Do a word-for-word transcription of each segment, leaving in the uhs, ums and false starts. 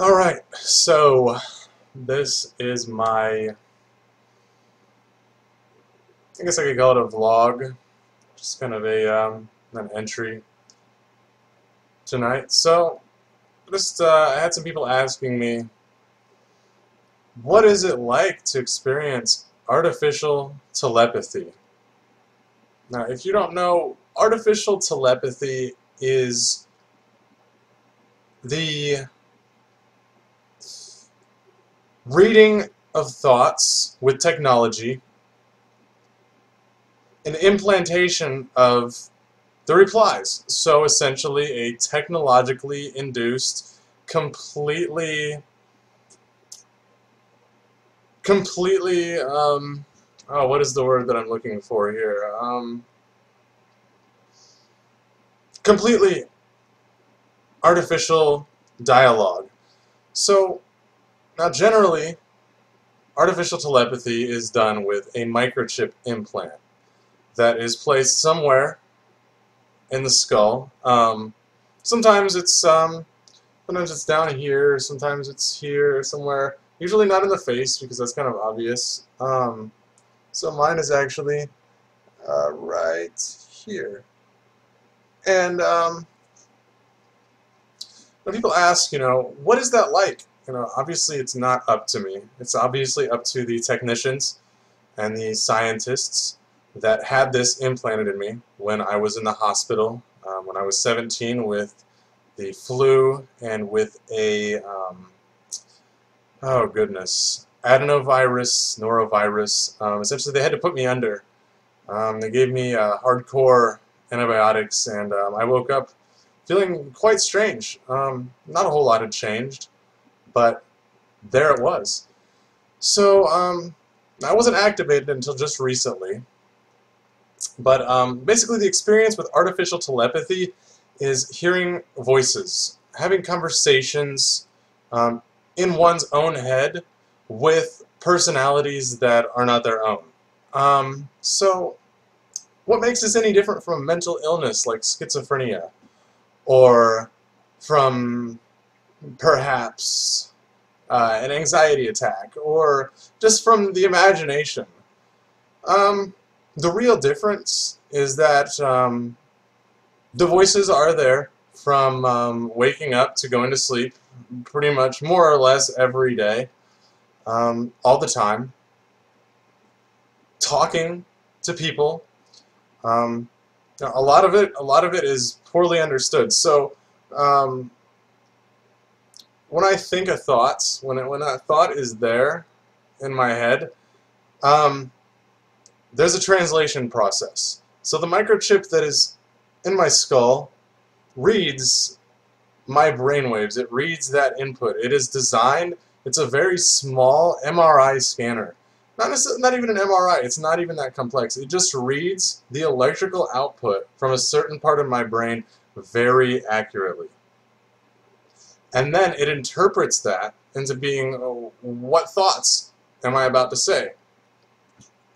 Alright, so this is my, I guess I could call it a vlog, just kind of a, um, an entry tonight. So, just, uh, I had some people asking me, what is it like to experience artificial telepathy? Now, if you don't know, artificial telepathy is the reading of thoughts with technology, an implantation of the replies. So essentially a technologically induced, completely, completely, um, oh, what is the word that I'm looking for here? Um, completely artificial dialogue. So, now generally, artificial telepathy is done with a microchip implant that is placed somewhere in the skull. Um, sometimes it's um, sometimes it's down here, sometimes it's here, somewhere. Usually not in the face because that's kind of obvious. Um, so mine is actually uh, right here. And um, when people ask, you know, what is that like? You know, obviously it's not up to me. It's obviously up to the technicians and the scientists that had this implanted in me when I was in the hospital, um, when I was seventeen with the flu and with a, um, oh goodness, adenovirus, norovirus. Um, essentially they had to put me under. Um, they gave me uh, hardcore antibiotics, and um, I woke up feeling quite strange. Um, not a whole lot had changed, but there it was. So um, I wasn't activated until just recently, but um, basically the experience with artificial telepathy is hearing voices, having conversations um, in one's own head with personalities that are not their own. Um, so what makes this any different from a mental illness like schizophrenia, or from perhaps uh, an anxiety attack, or just from the imagination? Um, the real difference is that um, the voices are there from um, waking up to going to sleep pretty much more or less every day, um, all the time, talking to people. Um, now a lot of it, a lot of it is poorly understood. So um, when I think of thoughts, when it, when that thought is there in my head, um, there's a translation process. So the microchip that is in my skull reads my brainwaves. It reads that input. It is designed. It's a very small M R I scanner. Not necessarily, not even an M R I. It's not even that complex. It just reads the electrical output from a certain part of my brain very accurately. And then it interprets that into being, oh, what thoughts am I about to say?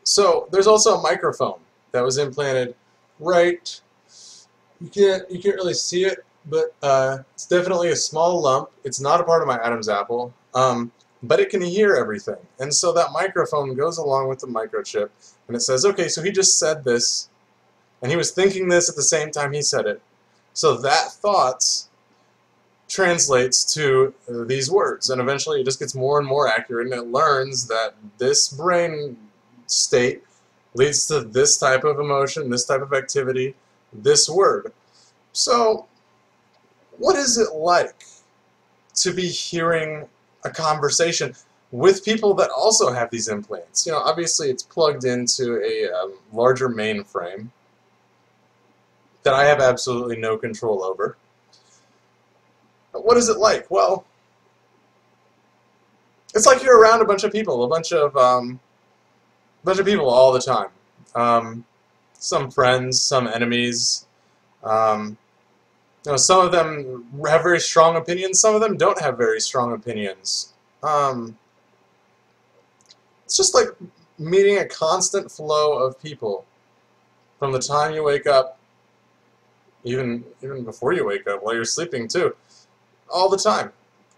So there's also a microphone that was implanted right, you can't, you can't really see it, but uh, it's definitely a small lump. It's not a part of my Adam's apple, um, but it can hear everything. And so that microphone goes along with the microchip, and it says, okay, so he just said this, and he was thinking this at the same time he said it. So that thoughts translates to these words, and eventually it just gets more and more accurate, and it learns that this brain state leads to this type of emotion, this type of activity, this word. So what is it like to be hearing a conversation with people that also have these implants? You know, obviously it's plugged into a um, larger mainframe that I have absolutely no control over. What is it like? Well, it's like you're around a bunch of people, a bunch of um, a bunch of people all the time. Um, some friends, some enemies. Um, you know, some of them have very strong opinions. Some of them don't have very strong opinions. Um, it's just like meeting a constant flow of people from the time you wake up, even even before you wake up, while you're sleeping too. All the time.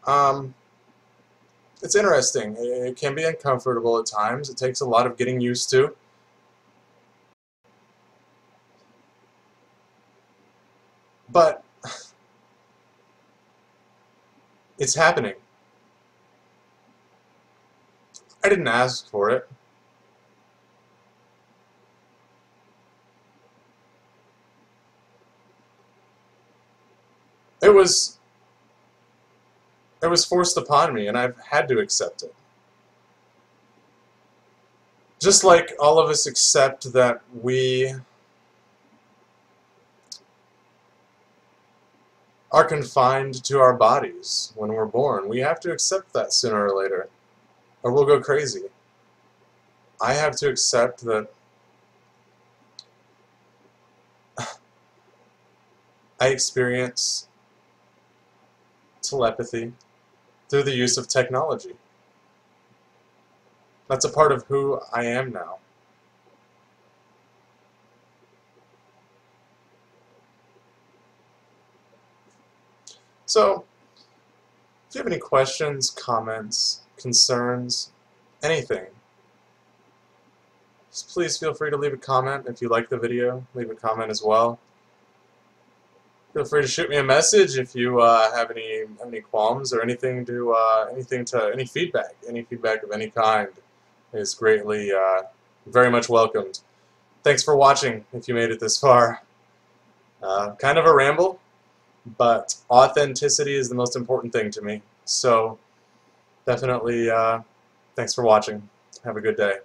Um, it's interesting. It can be uncomfortable at times. It takes a lot of getting used to. But it's happening. I didn't ask for it. It was, it was forced upon me, and I've had to accept it. Just like all of us accept that we are confined to our bodies when we're born. We have to accept that sooner or later, or we'll go crazy. I have to accept that I experience telepathy through the use of technology. That's a part of who I am now. So, if you have any questions, comments, concerns, anything, just please feel free to leave a comment. If you like the video, leave a comment as well. Feel free to shoot me a message if you uh, have any have any qualms or anything to uh, anything to any feedback. Any feedback of any kind is greatly, uh, very much welcomed. Thanks for watching. If you made it this far, uh, kind of a ramble, but authenticity is the most important thing to me. So definitely, uh, thanks for watching. Have a good day.